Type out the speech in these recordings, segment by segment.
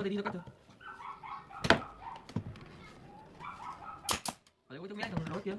có thể đi được các đường. Ở đây có chỗ ngách đường đối kia.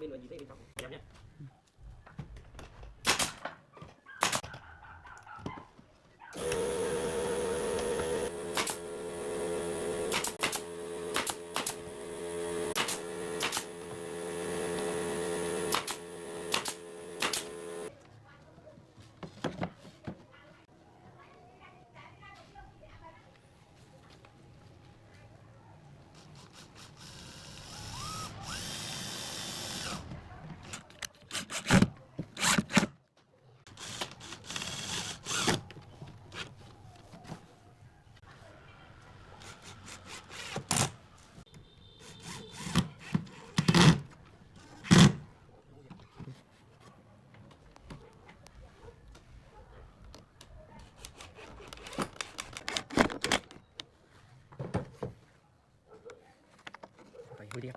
Bên mình nhìn thấy bên trong đẹp nhá. Hãy subscribe cho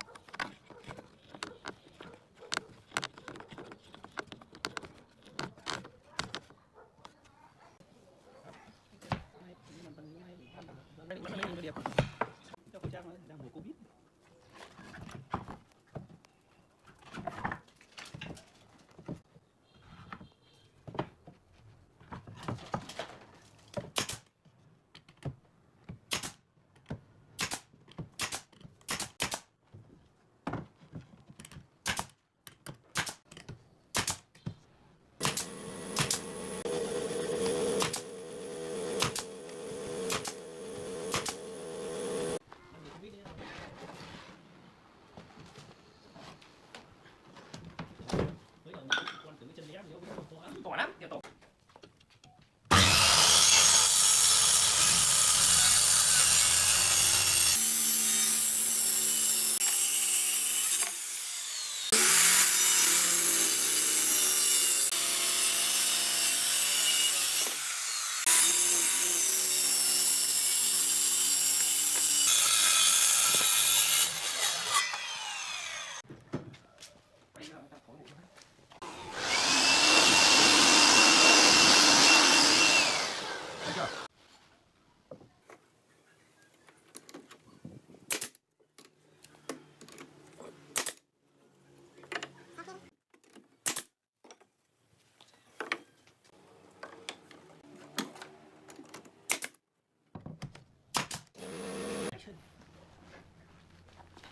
kênh Ghiền Mì Gõ để không bỏ lỡ những video hấp dẫn.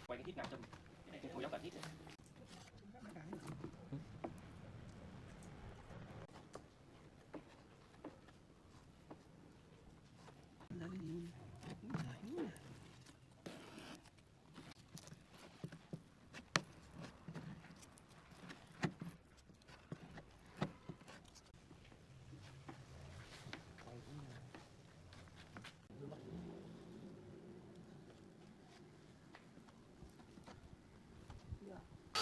Quay cái thít ngang trong cái này cũng hồi giống cả thít đấy.